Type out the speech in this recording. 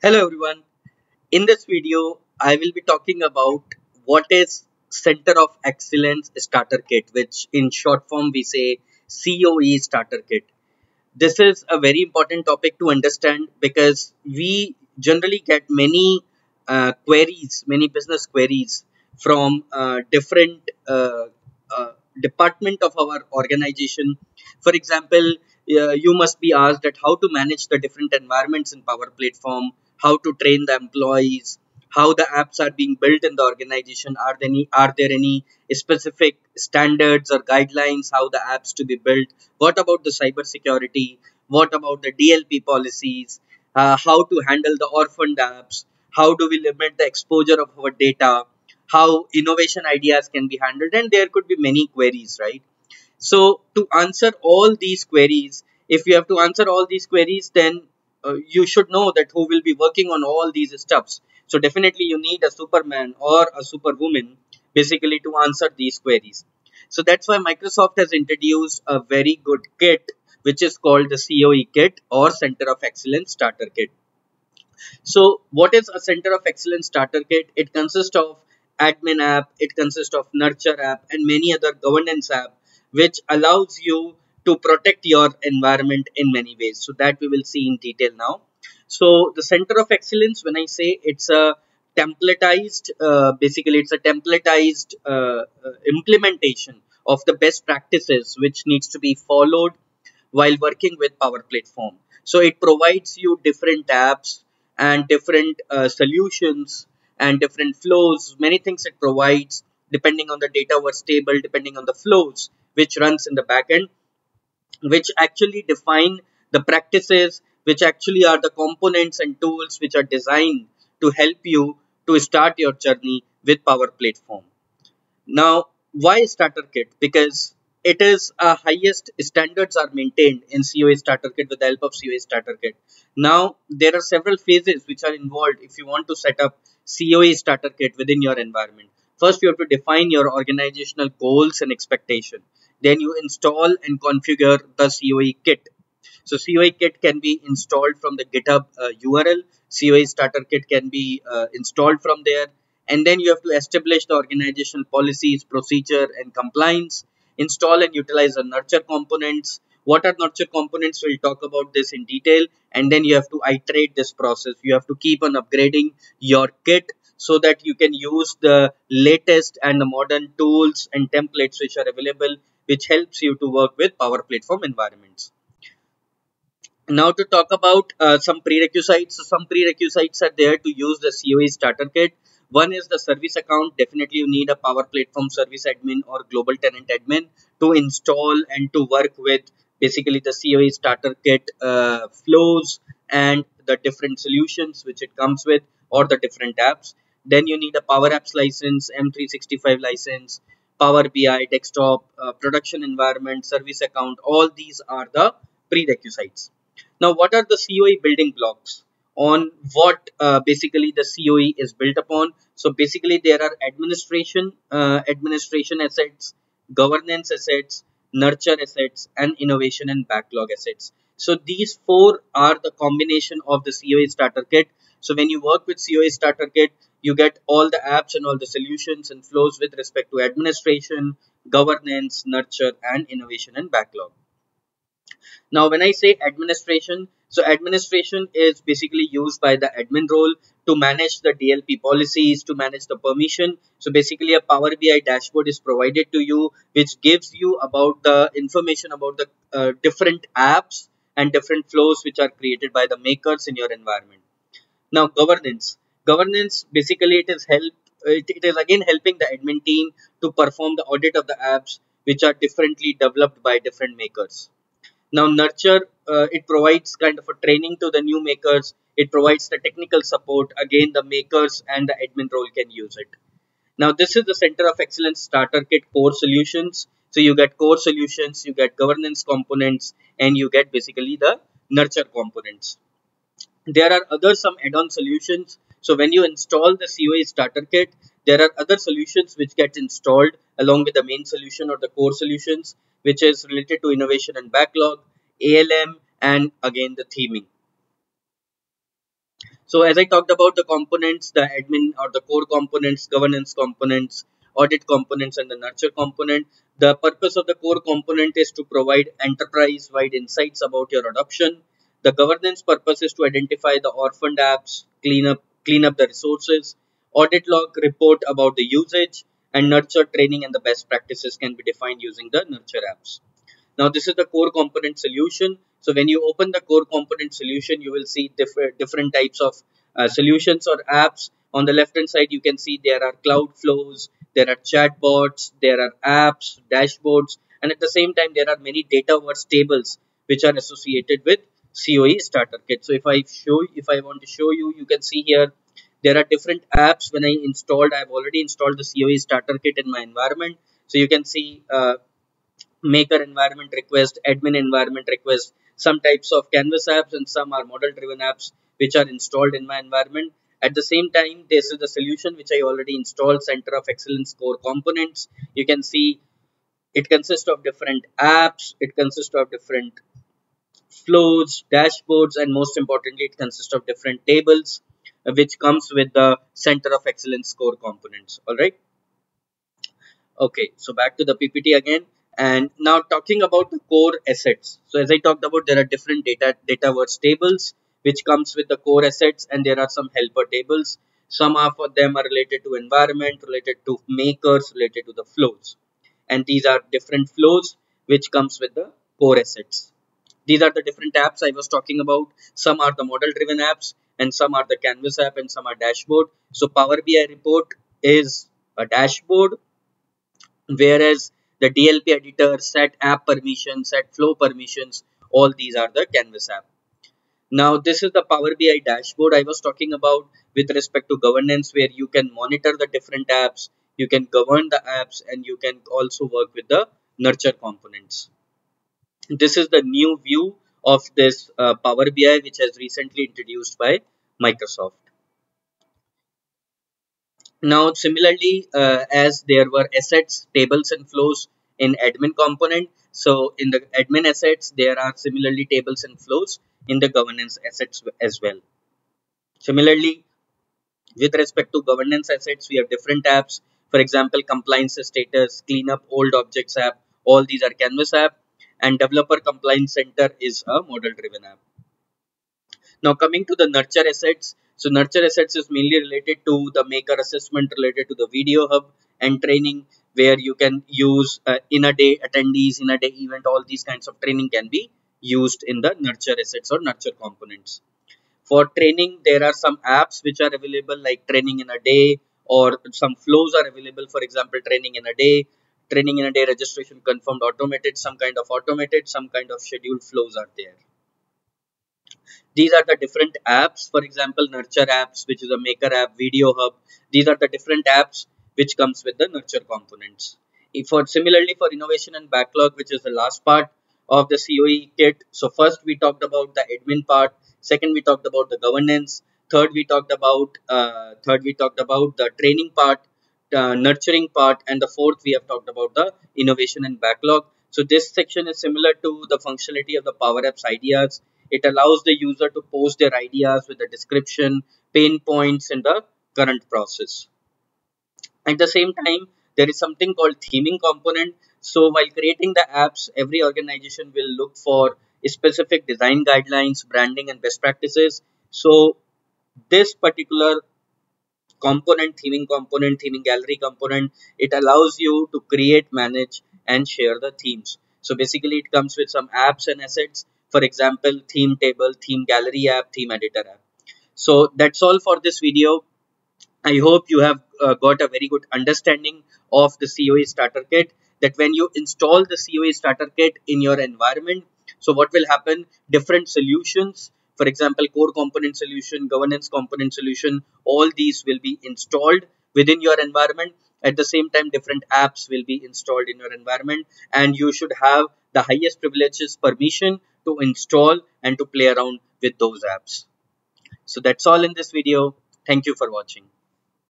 Hello everyone. In this video, I will be talking about what is Center of Excellence Starter Kit, which in short form we say COE Starter Kit. This is a very important topic to understand because we generally get many queries, many business queries from different department of our organization. For example, you must be asked that how to manage the different environments in Power Platform, how to train the employees, how the apps are being built in the organization, are there any specific standards or guidelines, how the apps to be built, what about the cybersecurity, what about the DLP policies, how to handle the orphaned apps, how do we limit the exposure of our data, how innovation ideas can be handled, and there could be many queries, right? So to answer all these queries, if you have to answer all these queries, then you should know that who will be working on all these stuffs. So definitely you need a superman or a superwoman basically to answer these queries. So that's why Microsoft has introduced a very good kit which is called the COE kit or Center of Excellence Starter Kit. So what is a Center of Excellence Starter Kit? It consists of admin app, it consists of nurture app and many other governance app which allows you to protect your environment in many ways. So that we will see in detail now. So the Center of Excellence, when I say it's a templatized, implementation of the best practices which needs to be followed while working with Power Platform. So it provides you different apps and different solutions and different flows, many things it provides depending on the dataverse table, depending on the flows which runs in the backend, which actually define the practices, which actually are the components and tools which are designed to help you to start your journey with Power Platform. Now, why Starter Kit? Because it is highest standards are maintained in COE Starter Kit with the help of COE Starter Kit. Now, there are several phases which are involved if you want to set up COE Starter Kit within your environment. First, you have to define your organizational goals and expectation. Then you install and configure the COE kit. So COE kit can be installed from the GitHub URL. COE starter kit can be installed from there. And then you have to establish the organizational policies, procedure and compliance. Install and utilize the nurture components. What are nurture components? We'll talk about this in detail. And then you have to iterate this process. You have to keep on upgrading your kit so that you can use the latest and the modern tools and templates which are available, which helps you to work with Power Platform environments. Now to talk about some prerequisites. So some prerequisites are there to use the COE Starter Kit. One is the service account. Definitely you need a Power Platform service admin or global tenant admin to install and to work with basically the COE Starter Kit flows and the different solutions which it comes with or the different apps. Then you need a Power Apps license, M365 license, Power BI, desktop, production environment, service account. All these are the prerequisites. Now, what are the COE building blocks on what basically the COE is built upon? So basically there are administration assets, governance assets, nurture assets, and innovation and backlog assets. So these four are the combination of the COE Starter Kit. So when you work with COE Starter Kit, you get all the apps and all the solutions and flows with respect to administration, governance, nurture, and innovation and backlog. Now, when I say administration, so administration is basically used by the admin role to manage the DLP policies, to manage the permission. So basically a Power BI dashboard is provided to you, which gives you about the information about the different apps and different flows which are created by the makers in your environment. Now, governance. Governance, basically it is again helping the admin team to perform the audit of the apps which are differently developed by different makers. Now, nurture, it provides kind of a training to the new makers. It provides the technical support. Again, the makers and the admin role can use it. Now, this is the Center of Excellence Starter Kit core solutions. So you get core solutions, you get governance components, and you get basically the nurture components. There are other some add-on solutions. So when you install the COE Starter Kit, there are other solutions which get installed along with the main solution or the core solutions, which is related to innovation and backlog, ALM, and again the theming. So as I talked about the components, the admin or the core components, governance components, audit components, and the nurture component. The purpose of the core component is to provide enterprise-wide insights about your adoption. The governance purpose is to identify the orphaned apps, clean up the resources, audit log report about the usage, and nurture training and the best practices can be defined using the nurture apps. Now this is the core component solution. So when you open the core component solution, you will see different types of solutions or apps. On the left hand side, you can see there are cloud flows, there are chatbots, there are apps, dashboards, and at the same time, there are many dataverse tables which are associated with COE Starter Kit. So if I want to show you, you can see here, there are different apps. When I've already installed the COE Starter Kit in my environment. So you can see Maker environment request, admin environment request, some types of canvas apps, and some are model-driven apps which are installed in my environment. At the same time, this is the solution which I already installed, Center of Excellence core components. You can see it consists of different apps, it consists of different flows, dashboards, and most importantly, it consists of different tables, which comes with the Center of Excellence core components. All right. Okay, so back to the PPT again. And now talking about the core assets. So as I talked about, there are different dataverse tables which comes with the core assets, and there are some helper tables. Some of them are related to environment, related to makers, related to the flows. And these are different flows which comes with the core assets. These are the different apps I was talking about. Some are the model-driven apps, and some are the canvas app, and some are dashboard. So Power BI report is a dashboard, whereas the DLP editor, set app permissions, set flow permissions, all these are the canvas app. Now this is the Power BI dashboard I was talking about with respect to governance, where you can monitor the different apps, you can govern the apps, and you can also work with the nurture components. This is the new view of this Power BI, which has recently introduced by Microsoft. Now similarly, as there were assets, tables, and flows in admin component, so in the admin assets there are similarly tables and flows in the governance assets as well. Similarly, with respect to governance assets, we have different apps. For example, Compliance Status, Cleanup, Old Objects App, all these are canvas app, and Developer Compliance Center is a model-driven app. Now coming to the nurture assets. So nurture assets is mainly related to the maker assessment, related to the video hub and training, where you can use in a day attendees, in a day event, all these kinds of training can be used in the nurture assets or nurture components. For training, there are some apps which are available like training in a day, or some flows are available. For example, training in a day, registration confirmed automated, some kind of scheduled flows are there. These are the different apps. For example, nurture apps, which is a maker app, video hub. These are the different apps which comes with the nurture components. Similarly for innovation and backlog, which is the last part of the COE kit. So first we talked about the admin part. Second, we talked about the governance. Third, we talked about the training part, nurturing part, and the fourth we have talked about the innovation and backlog. So this section is similar to the functionality of the Power Apps ideas. It allows the user to post their ideas with the description, pain points, and the current process. At the same time, there is something called theming component. So while creating the apps, every organization will look for specific design guidelines, branding, and best practices. So this particular component, theming gallery component, it allows you to create, manage, and share the themes. So basically it comes with some apps and assets. For example, theme table, theme gallery app, theme editor app. So that's all for this video. I hope you have got a very good understanding of the COE Starter Kit, that when you install the COE Starter Kit in your environment, so what will happen, different solutions, for example, core component solution, governance component solution, all these will be installed within your environment. At the same time, different apps will be installed in your environment, and you should have the highest privileges permission to install and to play around with those apps. So that's all in this video. Thank you for watching.